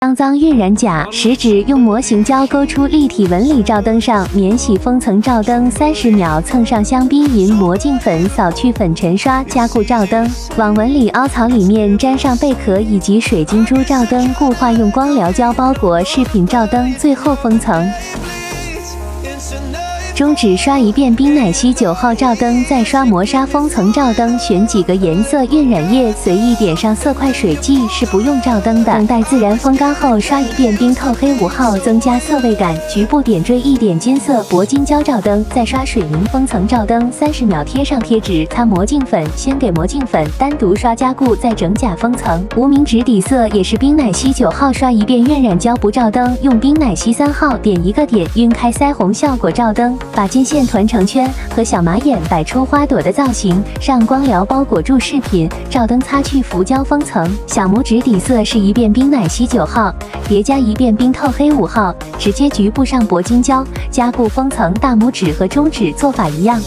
当脏晕染甲，食指用模型胶勾出立体纹理，照灯上免洗封层，照灯30秒，蹭上香槟银魔镜粉，扫去粉尘刷，加固照灯，往纹理凹槽里面沾上贝壳以及水晶珠，照灯固化，用光疗胶包裹饰品，照灯最后封层。 中指刷一遍冰奶昔9号照灯，再刷磨砂封层照灯，选几个颜色晕染液，随意点上色块，水迹是不用照灯的。等待自然风干后，刷一遍冰透黑5号，增加色味感，局部点缀一点金色铂金胶照灯，再刷水凝封层照灯30秒，贴上贴纸，擦魔镜粉，先给魔镜粉单独刷加固，再整甲封层。无名指底色也是冰奶昔9号，刷一遍晕染胶不照灯，用冰奶昔3号点一个点晕开腮红效果照灯。 把金线团成圈，和小马眼摆出花朵的造型，上光疗包裹住饰品，照灯擦去浮胶封层。小拇指底色是一遍冰奶昔9号，叠加一遍冰透黑5号，直接局部上铂金胶加固封层。大拇指和中指做法一样。